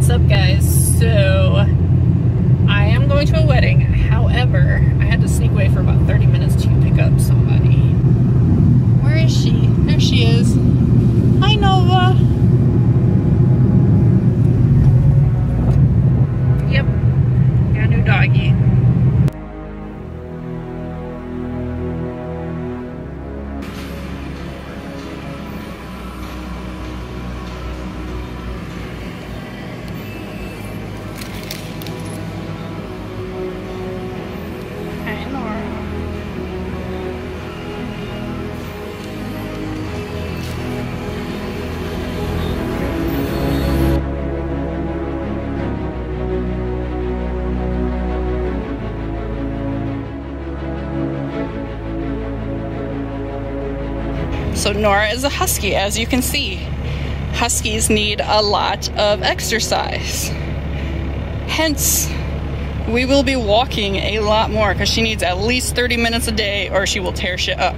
What's up, guys? So I am going to a wedding. However, I had to sneak away for about 30 minutes to pick up somebody. Where is she? There she is. Hi, Nova. Yep, got a new doggy. So Nora is a husky, as you can see. Huskies need a lot of exercise. Hence, we will be walking a lot more because she needs at least 30 minutes a day or she will tear shit up.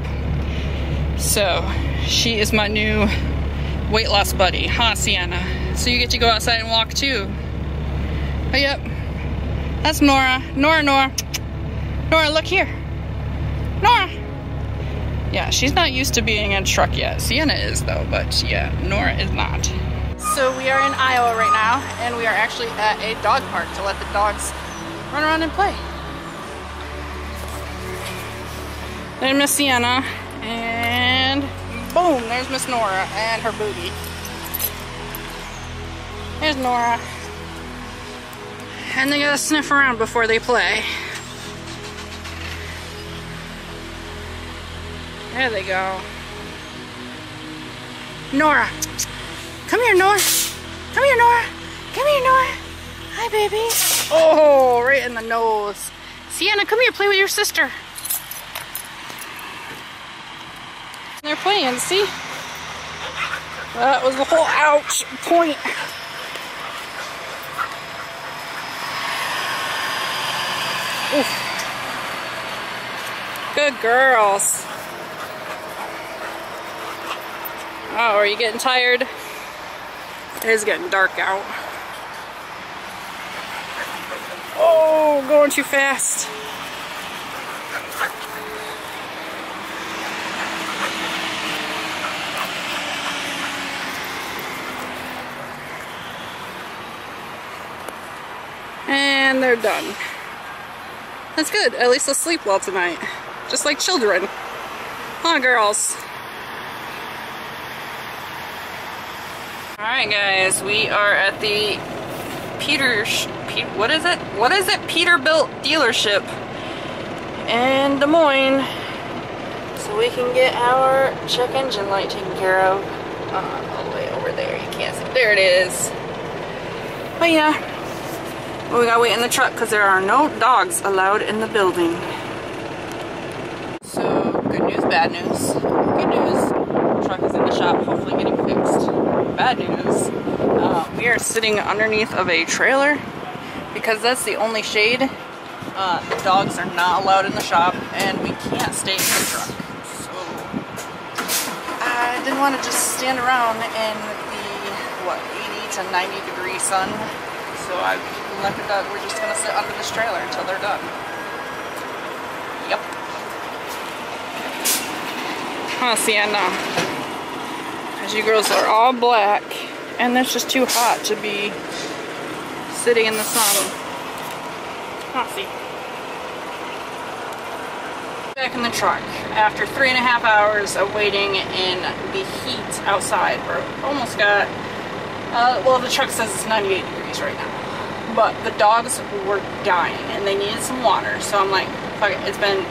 So she is my new weight loss buddy, huh, Sienna? So you get to go outside and walk too. Oh, yep, that's Nora. Nora, look here. Nora. Yeah, she's not used to being in a truck yet. Sienna is though, but yeah, Nora is not. So we are in Iowa right now, and we are actually at a dog park to let the dogs run around and play. There's Miss Sienna, and boom, there's Miss Nora and her booty. There's Nora. And they gotta sniff around before they play. There they go. Nora. Come here, Nora. Come here, Nora. Come here, Nora. Hi, baby. Oh, right in the nose. Sienna, come here. Play with your sister. They're playing, see? That was the whole ouch point. Oof. Good girls. Oh, are you getting tired? It is getting dark out. Oh, going too fast. And they're done. That's good. At least they'll sleep well tonight. Just like children. Huh, girls? Alright guys, we are at the Peterbilt dealership in Des Moines, so we can get our check engine light taken care of. All the way over there, you can't see. There it is. But yeah, we gotta wait in the truck because there are no dogs allowed in the building. So, good news, bad news. Good news, truck is in the shop, hopefully getting fixed. Bad news, we are sitting underneath of a trailer because that's the only shade. The dogs are not allowed in the shop and we can't stay in the truck, so I didn't want to just stand around in the, what, 80 to 90 degree sun, so I let the dog, we're just going to sit under this trailer until they're done. Yep. Huh, Sienna? Because you girls are all black, and it's just too hot to be sitting in the sun. Hotsy. Back in the truck after 3.5 hours of waiting in the heat outside. We're almost got, well, the truck says it's 98 degrees right now, but the dogs were dying and they needed some water. So I'm like, fuck it, it's been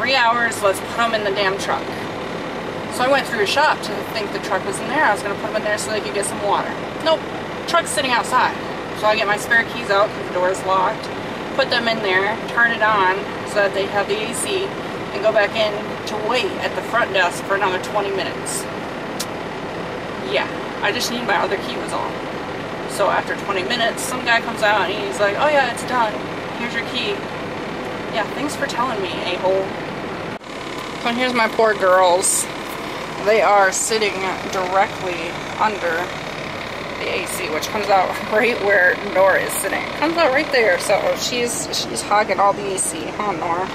3 hours, let's put them in the damn truck. So I went through a shop to think the truck was in there. I was going to put them in there so they could get some water. Nope. Truck's sitting outside. So I get my spare keys out because the door's locked. Put them in there, turn it on so that they have the AC, and go back in to wait at the front desk for another 20 minutes. Yeah. I just need my other key was all. So after 20 minutes, some guy comes out and he's like, oh yeah, it's done. Here's your key. Yeah, thanks for telling me, a-hole. So here's my poor girls. They are sitting directly under the AC, which comes out right where Nora is sitting. Comes out right there, so she's hogging all the AC, huh, Nora?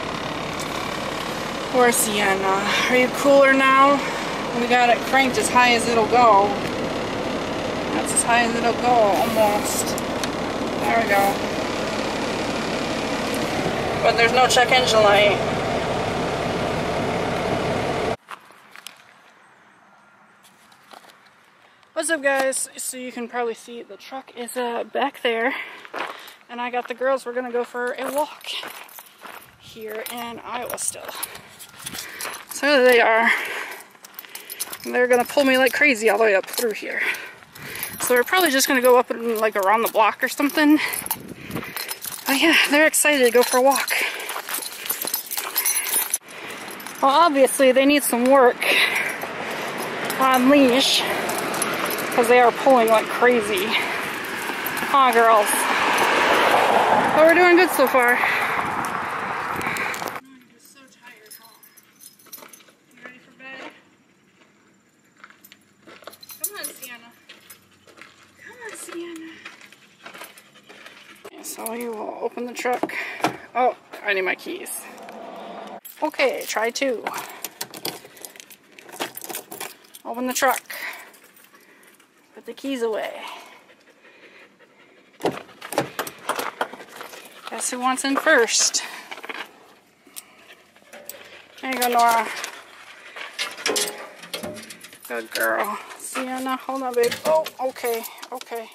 Poor Sienna. Are you cooler now? We got it cranked as high as it'll go. That's as high as it'll go, almost. There we go. But there's no check engine light. What's up, guys? So you can probably see the truck is back there, and I got the girls. We're gonna go for a walk here in Iowa still. So they are. They're gonna pull me like crazy all the way up through here. So we're probably just gonna go up and like around the block or something. But yeah, they're excited to go for a walk. Well, obviously they need some work on leash, because they are pulling like crazy. Aw, girls. But we're doing good so far. I'm just so tired, huh? You ready for bed? Come on, Sienna. Come on, Sienna. Okay, so you will open the truck. Oh, I need my keys. Okay, try two. Open the truck. Put the keys away. Guess who wants in first? There you go, Nora. Good girl. Sienna, hold on, babe. Oh, okay, okay.